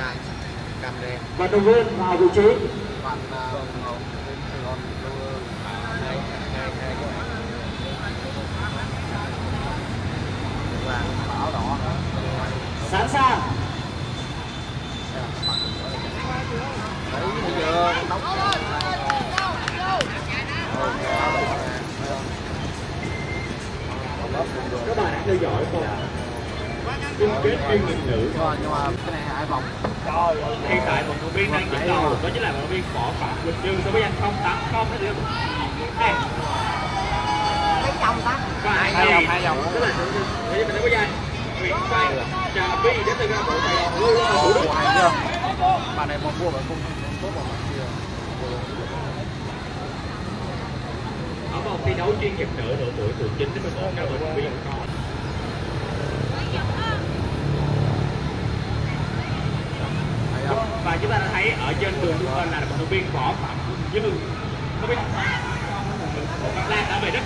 Cam Cam Đen. Vận động viên vào vị trí. Bạn áo đỏ. Sẵn sàng. Các bạn đã theo dõi không? Chung kết Liên Minh nữ. Nhưng mà cái này hai vòng. Hiện tại vận động viên đang dẫn đầu, đó chính là vận động viên Võ Phạm Quỳnh Dương so với anh 080 thế được. Đây. Mấy vòng ta? Hai vòng. Tức là mình có dây. Nguyễn Quang, Trà Bi đến từ Bộ Tài Lộc Đức. Bạn này một vua bạn không tốt bằng kia. Ở vòng thi đấu chuyên nghiệp nữ độ tuổi từ 9 đến 11 các vận động viên còn. Và chúng ta đã thấy ở trên đường chúng ta là vận động viên Võ Phạm Quỳnh Dương. Không biết Bắc Lan đã về đất.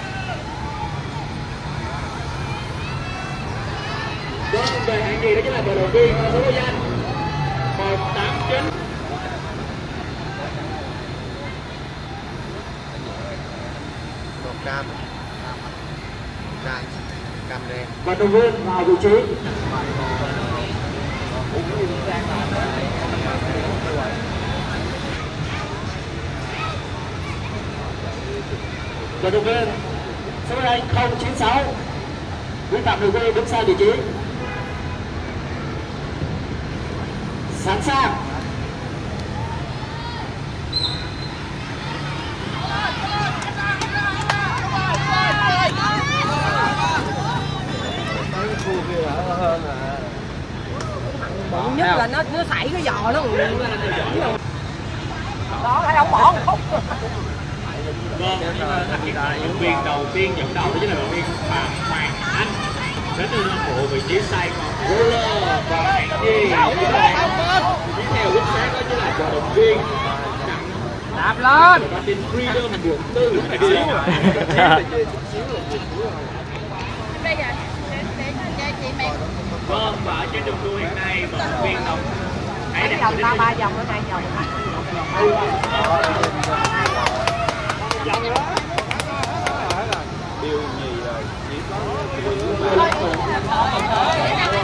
Đối về hạng gì đó chính là vận động viên số danh 189. Cam Đen. Vận động viên vào vị trí. Vận động viên số đây 096 vi phạm đường quy đứng sai vị trí. Sẵn sàng. Bận nhất là nó xảy cái giò nó đó thấy không bọn. Vâng, vận viên đầu tiên dẫn đầu đó chính là vận viên Phạm Hoàng Anh đến từ bộ vị trí sai còn roller và hạng gì tiếp theo chính xác đó chính là vận động viên đạp lên Martin Freedom quận 4 vâng và ở trên đường đua hiện nay vận động viên đồng hãy đặt vòng ba vòng nữa hai vòng điều gì rồi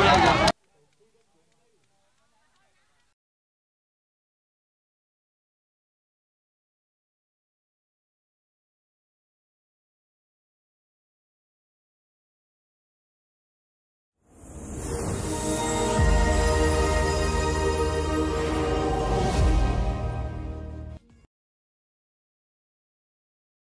chỉ có